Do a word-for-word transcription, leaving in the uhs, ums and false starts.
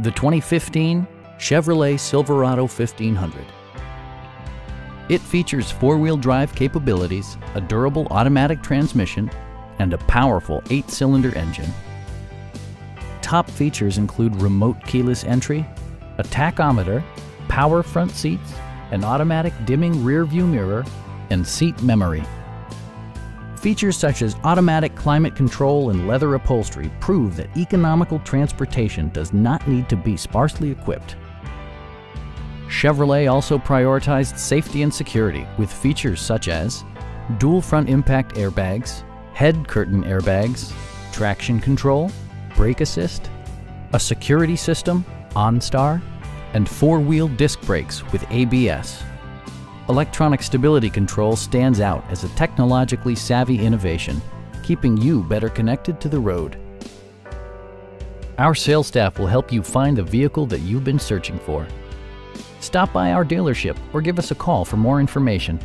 The twenty fifteen Chevrolet Silverado fifteen hundred. It features four-wheel drive capabilities, a durable automatic transmission, and a powerful eight-cylinder engine. Top features include remote keyless entry, a tachometer, power front seats, an automatic dimming rear-view mirror, and seat memory. Features such as automatic climate control and leather upholstery prove that economical transportation does not need to be sparsely equipped. Chevrolet also prioritized safety and security with features such as dual front impact airbags, head curtain airbags, traction control, brake assist, a security system, OnStar, and four-wheel disc brakes with A B S. Electronic stability control stands out as a technologically savvy innovation, keeping you better connected to the road. Our sales staff will help you find the vehicle that you've been searching for. Stop by our dealership or give us a call for more information.